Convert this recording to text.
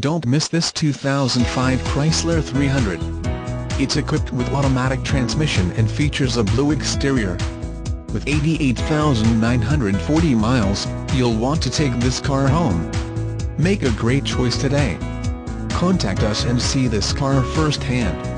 Don't miss this 2005 Chrysler 300. It's equipped with automatic transmission and features a blue exterior. With 88,940 miles, you'll want to take this car home. Make a great choice today. Contact us and see this car firsthand.